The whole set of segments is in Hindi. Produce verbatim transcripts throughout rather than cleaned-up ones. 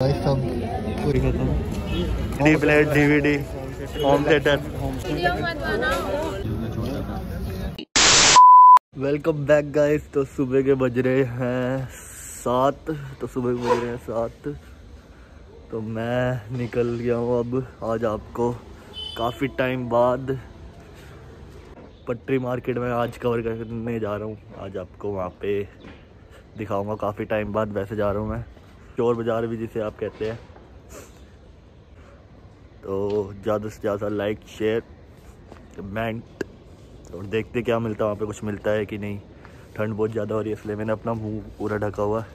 पूरी खत्म। Plate DVD home theatre. Welcome back guys. तो सुबह के बज रहे हैं सात। तो सुबह के बज रहे हैं सात तो मैं निकल गया हूँ। अब आज आपको काफ़ी टाइम बाद पटरी मार्केट में आज कवर करने जा रहा हूँ। आज आपको वहाँ पे दिखाऊंगा। काफ़ी टाइम बाद वैसे जा रहा हूँ मैं, चोर बाज़ार भी जिसे आप कहते हैं। तो ज़्यादा से ज़्यादा लाइक शेयर कमेंट, और देखते क्या मिलता है वहाँ पे, कुछ मिलता है कि नहीं। ठंड बहुत ज़्यादा हो रही है इसलिए मैंने अपना मुंह पूरा ढका हुआ है।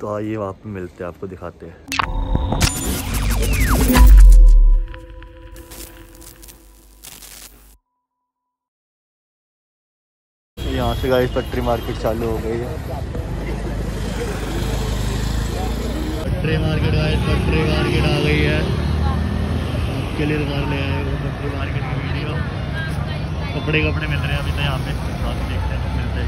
तो आइए वहाँ पे मिलते हैं, आपको दिखाते हैं। यहाँ से गाइस पटरी मार्केट चालू हो गई है। पटरी मार्केट गाइस पटरी मार्केट आ गई है। आपके लिए दुकान ले आए वो पटरी मार्केट की वीडियो। कपड़े कपड़े मिल रहे हैं अभी तो यहाँ पे, बाकी देखते हैं मिलते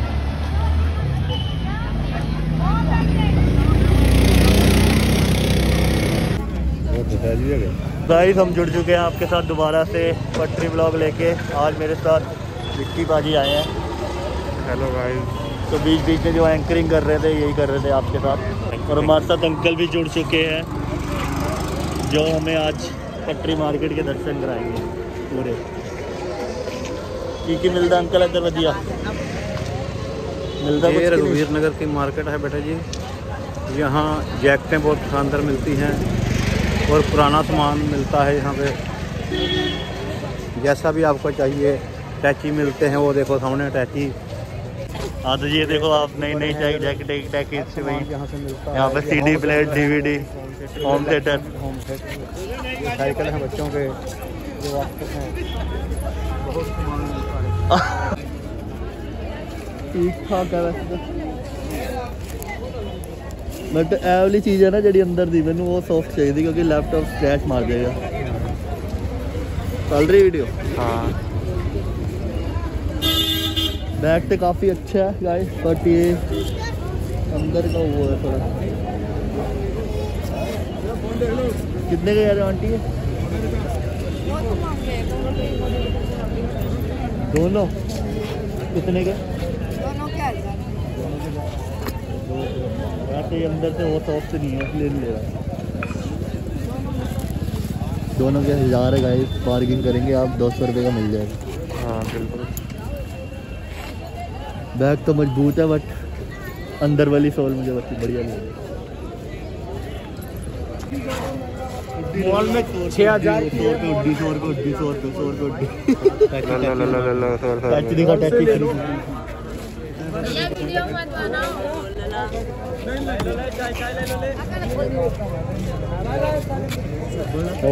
हैं। गाइस हम जुड़ चुके हैं आपके साथ दोबारा से पटरी ब्लॉग लेके। आज मेरे साथ विक्की बाजी आए हैं। Hello guys. तो बीच बीच में जो एंकरिंग कर रहे थे यही कर रहे थे आपके साथ। और हमारे साथ अंकल भी जुड़ चुके हैं जो हमें आज पटरी मार्केट के दर्शन कराएंगे पूरे। की की मिलता अंकल इधर बढ़िया मिलता। ये रघुवीर नगर की मार्केट है बेटा जी। यहाँ जैकेटें बहुत शानदार मिलती हैं और पुराना सामान मिलता है यहाँ पे, जैसा भी आपको चाहिए। टैची मिलते हैं, वो देखो सामने टैची। हाँ तो ये देखो आप नई नई चाहिए जैकेट एक टैकेज से भाई यहाँ पे CD plate DVD home theatre. Cycle हैं बच्चों के जो हैं बहुत ठीक ठाक है वैसे। बट ए वाली चीज़ है ना जी अंदर दी, मैंने वो सॉफ्ट चाहिए थी क्योंकि लैपटॉप स्क्रैच मार देगा। चल रही वीडियो। हाँ बैग तो काफ़ी अच्छा है गाइस, बट ये अंदर का वो है थोड़ा। कितने का यार आंटी है? दोनों कितने के? दोनों क्या यार, ये अंदर से वो सॉफ्ट नहीं है इसलिए नहीं ले रहा। दोनों के हजार है गाइस। बार्गिंग करेंगे आप, दो सौ रुपये का मिल जाएगा। हाँ बिल्कुल। बैग तो मजबूत है बट अंदर वाली सोल मुझे बहुत बढ़िया लगी। मॉल में छः हजार की उड्डी सौ रुपये उड्डी सौ रुपये सौ रुपये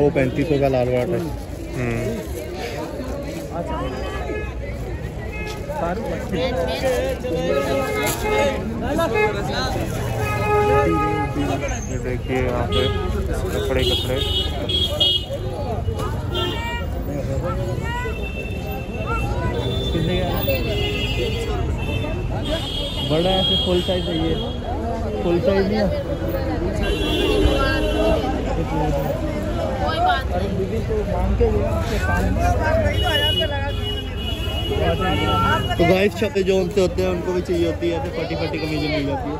वो पैंतीस सौ का लाल वाट है। ये देखिए यहाँ पे कपड़े कपड़े बड़ा ऐसे फुल साइज चाहिए। फुल साइज नहीं है तो गाइस छपे जोन से होते हैं उनको भी चाहिए होती है, तो फटी फटी कमीज़ें मिल जाती है।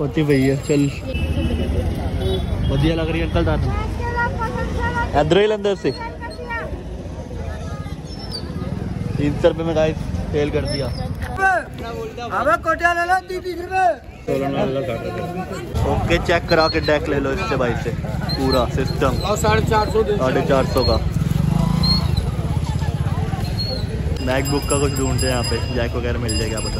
होती भैया चल बढ़िया लग रही है अंकल दादा। इधर ही अंदर से तीन सौ रुपये में गाइस फेल कर दिया। ओके चेक करा के डेक ले लो इससे भाई से पूरा सिस्टम। साढ़े चार सौ साढ़े चार सौ का मैकबुक का कुछ ढूंढते हैं यहाँ पे, जैक वगैरह मिल जाएगा पता।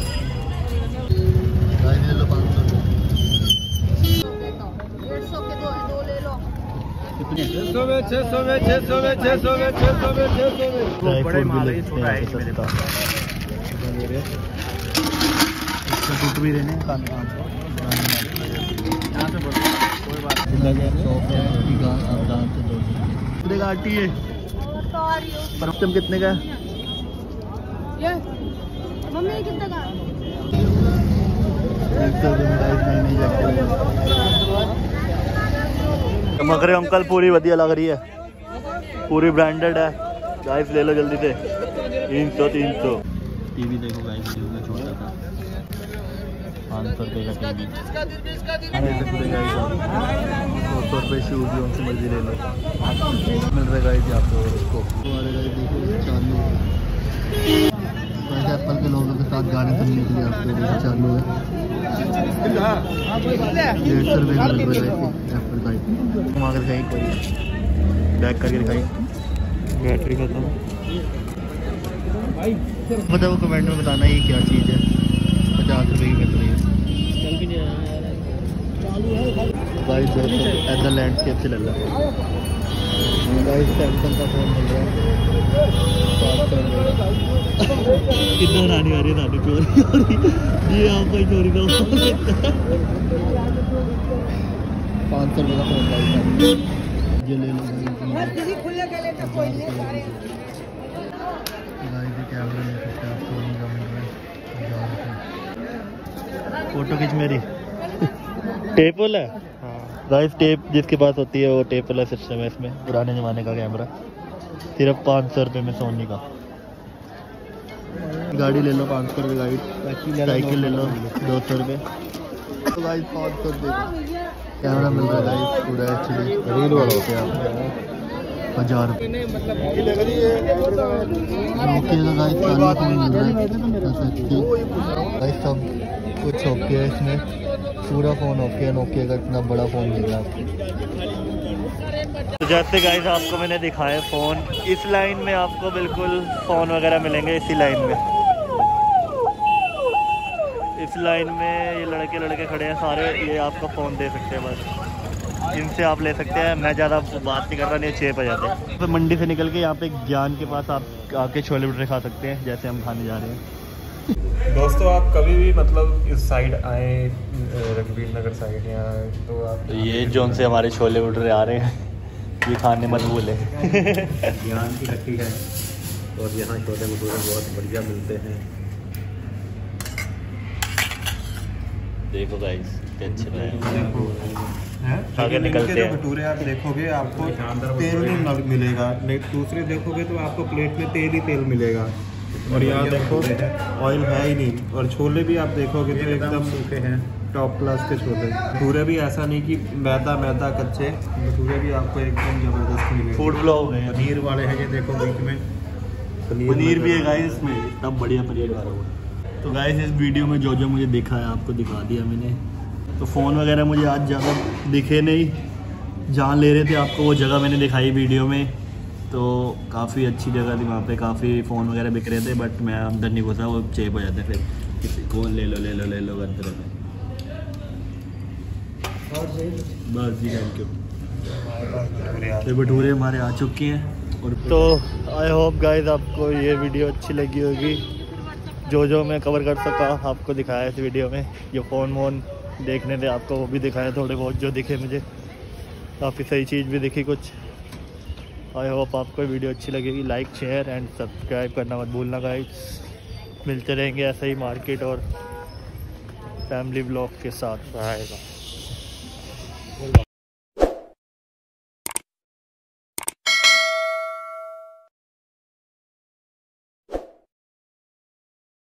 टूट भी देने का कोई बात नहीं। कितने का आटी है? परफ्यूम कितने का? मम्मी कितने का? चमक रहे अंकल, पूरी बढ़िया लग रही है, पूरी ब्रांडेड है। गाइस ले लो जल्दी से, तीन सौ तीन सौ टीवी देखो गाइस, छोटा था पाँच सौ रुपये का टीवी, दो सौ रुपये शूज जो उनसे मर्जी ले लो, मिल रहा है गाइस आपको। उसको चालू एप्पल के लोगों के साथ गाने सुनने के लिए आपको चालू है, डेढ़ सौ रुपये का मिल रहा है एप्पल का। घुमा कर दिखाई, बैक करके दिखाई, बैटरी खत्म। बताओ कमेंट में, बताना ये क्या चीज़ है। पचास रुपये की मिल रही है, ऐसा लैंडस्केप से लग रहा है। सैमसंग का फोन मिल रहा है, कितना रानी आ रही है, रानी चोरी ये आपका चोरी का फोन लगता है। पाँच सौ रुपये का फोन लगता है, ले लो। फोटो खींच मेरी, टेप वाला है गाइस, टेप जिसके पास होती है वो टेप वाला सिस्टम है इसमें, पुराने ज़माने का कैमरा। सिर्फ पाँच सौ रुपये में सोनी का। गाड़ी ले लो पाँच सौ रुपये, गाड़ी साइकिल ले लो दो सौ रुपये, गाइस पाँच सौ रुपये कैमरा मिल रहा है गाइस, पूरा एक्चुअली रील वाला होता है। हजार रुपये सब कुछ ओके है इसमें, पूरा फोन ओके है। नोकिया का इतना बड़ा फोन मिल रहा है। तो जैसे गाइस आपको मैंने दिखाया फोन, इस लाइन में आपको बिल्कुल फोन वगैरह मिलेंगे। इसी लाइन में, इस लाइन में ये लड़के लड़के खड़े हैं सारे, ये आपको फोन दे सकते हैं, बस इनसे आप ले सकते हैं। मैं ज़्यादा बात नहीं कर रहा, नहीं चेप आ जाते। तो मंडी से निकल के यहाँ पे ज्ञान के पास आप आके छोले भटूरे खा सकते हैं, जैसे हम खाने जा रहे हैं। दोस्तों आप कभी भी मतलब इस साइड आए, रघुबीर नगर साइड, यहाँ तो आप ये जोन से हमारे छोले भटूरे आ रहे हैं, ये खाने मत भूले। ज्ञान की हट्टी है और यहाँ छोले भटूरे बहुत बढ़िया मिलते हैं। देखो गाइस आगे निकलते हैं, भटूरे आप देखोगे आपको तेल मिलेगा, दूसरे देखोगे तो आपको प्लेट में तेल ही तेल मिलेगा। और यहाँ देखो ऑयल है ही नहीं, और छोले भी आप देखोगे तो एकदम सूखे हैं, टॉप क्लास के छोले। भटूरे भी ऐसा नहीं कि मैदा मैदा कच्चे, भटूरे भी आपको एकदम जबरदस्त मिलेंगे। फूड ब्लॉग है, पनीर वाले हैं, ये देखो बीच में पनीर भी है गाइस इसमें, इतना बढ़िया पनीर खा रहा हूँ। तो गाइस इस वीडियो में जो जो मुझे देखा है आपको दिखा दिया मैंने। तो फ़ोन वगैरह मुझे आज ज़्यादा दिखे नहीं, जहाँ ले रहे थे आपको वो जगह मैंने दिखाई वीडियो में, तो काफ़ी अच्छी जगह थी, वहाँ पे काफ़ी फ़ोन वगैरह बिक रहे थे, बट मैं अंदर नहीं घुसा, वो चेप हो जाते फिर किसी को ले लो ले लो ले लो अंदर में। बस जी थैंक यू। भटूरे हमारे आ चुके हैं। और तो आई होप गाइज आपको ये वीडियो अच्छी लगी होगी, जो जो मैं कवर कर सका आपको दिखाया इस वीडियो में। जो फ़ोन वोन देखने थे आपको वो भी दिखाया, थोड़े बहुत जो दिखे मुझे, काफ़ी सही चीज़ भी दिखी कुछ। आई होप आपको वीडियो अच्छी लगेगी, लाइक शेयर एंड सब्सक्राइब करना मत भूलना गाइस। मिलते रहेंगे ऐसे ही मार्केट और फैमिली ब्लॉग के साथ।